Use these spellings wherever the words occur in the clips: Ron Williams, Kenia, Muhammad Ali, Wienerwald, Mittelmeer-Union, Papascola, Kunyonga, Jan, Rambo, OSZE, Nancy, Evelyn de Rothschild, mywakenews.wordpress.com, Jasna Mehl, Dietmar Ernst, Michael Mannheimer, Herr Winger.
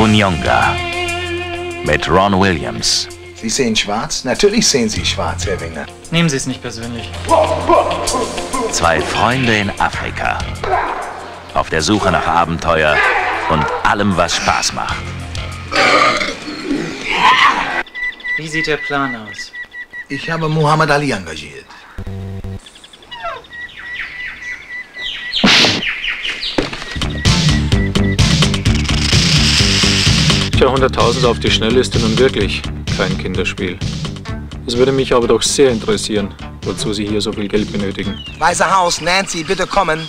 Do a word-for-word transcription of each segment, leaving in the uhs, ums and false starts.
Kunyonga mit Ron Williams. Sie sehen schwarz? Natürlich sehen Sie schwarz, Herr Winger. Nehmen Sie es nicht persönlich. Zwei Freunde in Afrika. Auf der Suche nach Abenteuer und allem, was Spaß macht. Wie sieht der Plan aus? Ich habe Muhammad Ali engagiert. hunderttausend auf die Schnelle ist nun wirklich kein Kinderspiel. Es würde mich aber doch sehr interessieren, wozu Sie hier so viel Geld benötigen. Weiße Haus, Nancy, bitte kommen.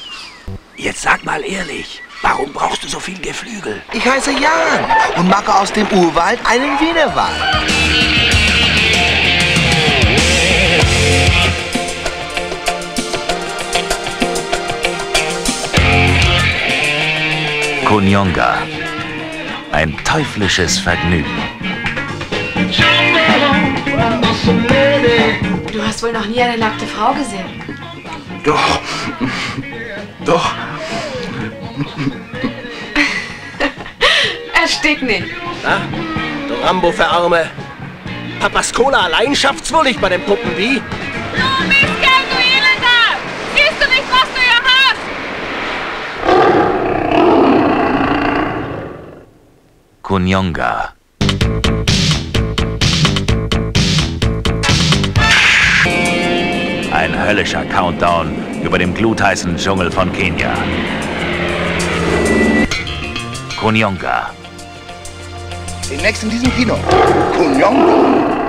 Jetzt sag mal ehrlich, warum brauchst du so viel Geflügel? Ich heiße Jan und mache aus dem Urwald einen Wienerwald. Kunyonga. Ein teuflisches Vergnügen. Du hast wohl noch nie eine nackte Frau gesehen. Doch. Doch. Erstick nicht. Na, du Rambo verarme. Papascola allein schafft's wohl nicht bei den Puppen, wie? Du Mistkerl, du Elender! Siehst du nicht, was du hier hast? Kunyonga. Ein höllischer Countdown über dem glutheißen Dschungel von Kenia. Kunyonga. Demnächst in diesem Kino. Kunyonga.